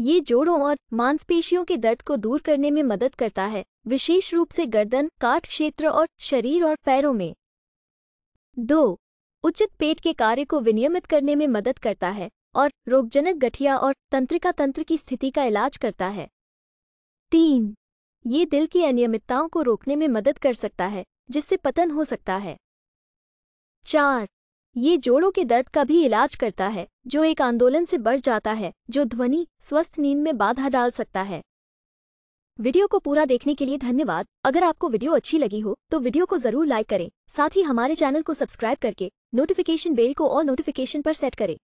ये जोड़ों और मांसपेशियों के दर्द को दूर करने में मदद करता है, विशेष रूप से गर्दन, काट क्षेत्र और शरीर और पैरों में। 2. उचित पेट के कार्य को विनियमित करने में मदद करता है और रोगजनक गठिया और तंत्रिका तंत्र की स्थिति का इलाज करता है। 3. ये दिल की अनियमितताओं को रोकने में मदद कर सकता है, जिससे पतन हो सकता है। 4. ये जोड़ों के दर्द का भी इलाज करता है, जो एक आंदोलन से बढ़ जाता है, जो ध्वनि, स्वस्थ नींद में बाधा डाल सकता है। वीडियो को पूरा देखने के लिए धन्यवाद। अगर आपको वीडियो अच्छी लगी हो तो वीडियो को जरूर लाइक करें। साथ ही हमारे चैनल को सब्सक्राइब करके नोटिफिकेशन बेल को ऑल नोटिफिकेशन पर सेट करें।